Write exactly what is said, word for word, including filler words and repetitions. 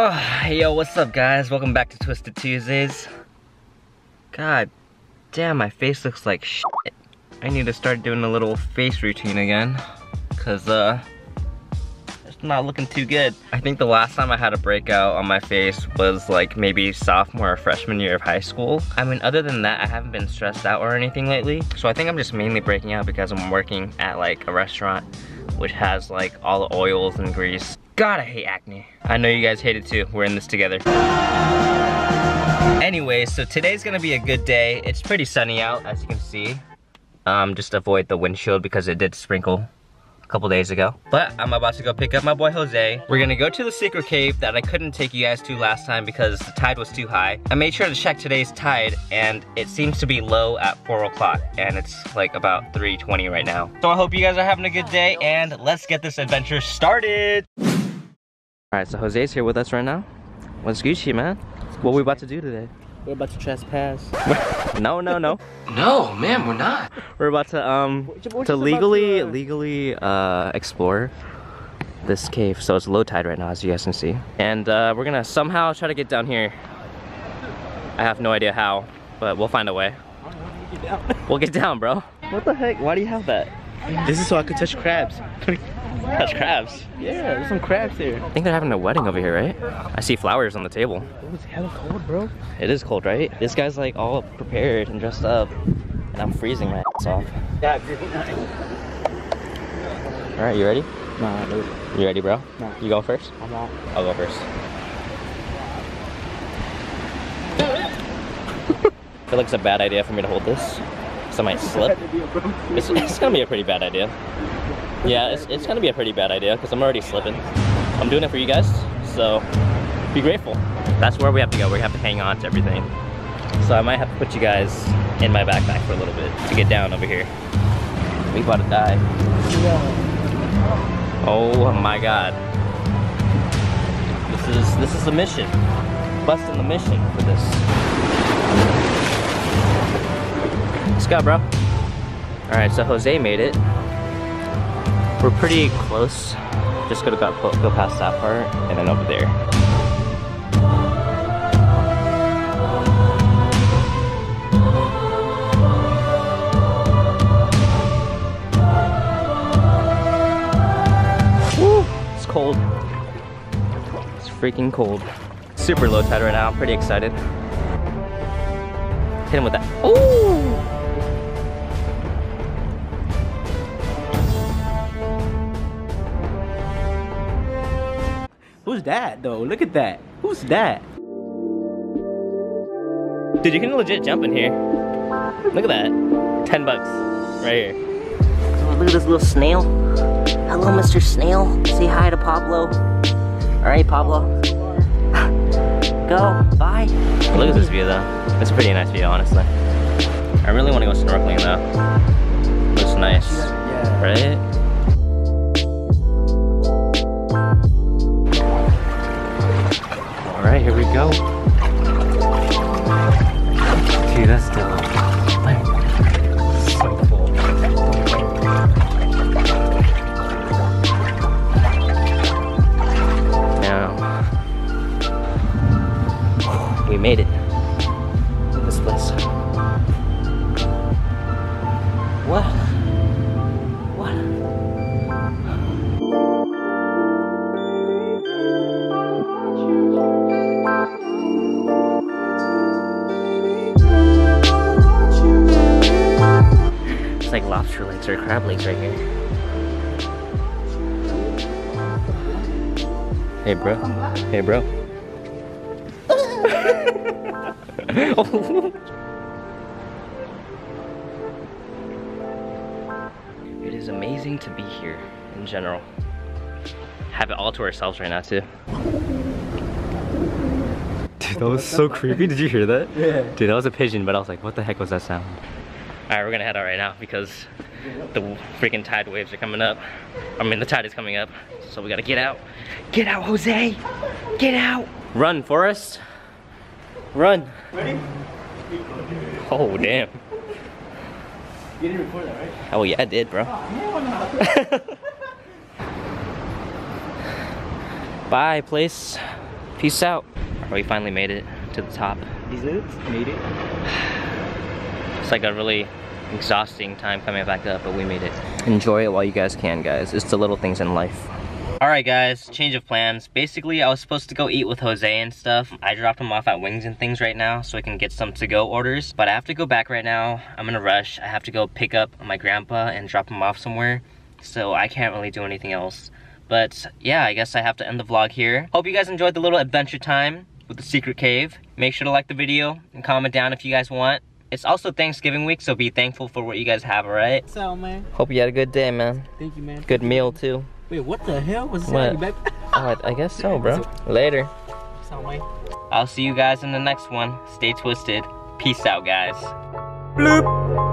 Oh, yo, what's up guys? Welcome back to Twisted Tuesdays. God damn, my face looks like shit. I need to start doing a little face routine again, cause uh, it's not looking too good. I think the last time I had a breakout on my face was like maybe sophomore or freshman year of high school. I mean, other than that, I haven't been stressed out or anything lately. So I think I'm just mainly breaking out because I'm working at like a restaurant which has like all the oils and grease. God, I hate acne. I know you guys hate it too. We're in this together. Anyway, so today's gonna be a good day. It's pretty sunny out, as you can see. Um, just avoid the windshield because it did sprinkle a couple days ago. But I'm about to go pick up my boy Jose. We're gonna go to the secret cave that I couldn't take you guys to last time because the tide was too high. I made sure to check today's tide and it seems to be low at four o'clock and it's like about three twenty right now. So I hope you guys are having a good day and let's get this adventure started. Alright, so Jose's here with us right now. What's Gucci, man? What are we about to do today? We're about to trespass. no, no, no. No, man, we're not. We're about to um we're to legally to, uh... legally uh explore this cave. So it's low tide right now, as you guys can see. And uh, we're gonna somehow try to get down here. I have no idea how, but we'll find a way. I don't know how to get down. We'll get down, bro. What the heck? Why do you have that? This is so I could touch crabs. That's crabs. Yeah, there's some crabs here. I think they're having a wedding over here, right? I see flowers on the table. It was hella cold, bro. It is cold, right? This guy's like all prepared and dressed up, and I'm freezing my ass off. Yeah, dude. All right, you ready? No, I'm not ready. You ready, bro? No. You go first? I'm not. I'll go first. I feel like it's a bad idea for me to hold this, because I might slip. It's, it's gonna be a pretty bad idea. Yeah, it's, it's gonna be a pretty bad idea because I'm already slipping. I'm doing it for you guys, so be grateful. That's where we have to go. We have to hang on to everything. So I might have to put you guys in my backpack for a little bit to get down over here. We about to die. Oh my god. This is this is the mission. Busting the mission for this. Let's go, bro. Alright, so Jose made it. We're pretty close. Just gotta go, go past that part and then over there. Woo! It's cold. It's freaking cold. Super low tide right now. I'm pretty excited. Hit him with that. Ooh! Who's that though? Look at that. Who's that? Dude, you can legit jump in here. Look at that. ten bucks. Right here. Oh, look at this little snail. Hello, Mister Snail. Say hi to Pablo. Alright, Pablo. Go. Bye. Look at this view though. It's a pretty nice view, honestly. I really want to go snorkeling though. Looks nice. Yeah. Right? Alright, here we go. Okay, that's dope. So cool. Now, we made it. Look at this place. What? What? It's like lobster legs or crab legs right here. Hey bro, hey bro. It is amazing to be here in general. Have it all to ourselves right now too. Dude, that was so creepy. Did you hear that? Yeah. Dude, that was a pigeon, but I was like, what the heck was that sound? Alright, we're gonna head out right now because the freaking tide waves are coming up. I mean, the tide is coming up, so we gotta get out. Get out, Jose! Get out! Run, Forrest! Run! Ready? Oh, damn. You didn't record that, right? Oh, yeah, I did, bro. Bye, place. Peace out. We finally made it to the top. Is it? Made it? It's like a really exhausting time coming back up, but we made it. Enjoy it while you guys can, guys. It's the little things in life. Alright guys, change of plans. Basically, I was supposed to go eat with Jose and stuff. I dropped him off at Wings and Things right now so I can get some to-go orders. But I have to go back right now. I'm in a rush. I have to go pick up my grandpa and drop him off somewhere. So I can't really do anything else. But yeah, I guess I have to end the vlog here. Hope you guys enjoyed the little adventure time with the secret cave. Make sure to like the video and comment down if you guys want. It's also Thanksgiving week, so be thankful for what you guys have, alright? So, man. Hope you had a good day, man. Thank you, man. Good meal, too. Wait, what the hell was that, baby? Oh, I, I guess so, bro. Later. I'll see you guys in the next one. Stay twisted. Peace out, guys. Bloop.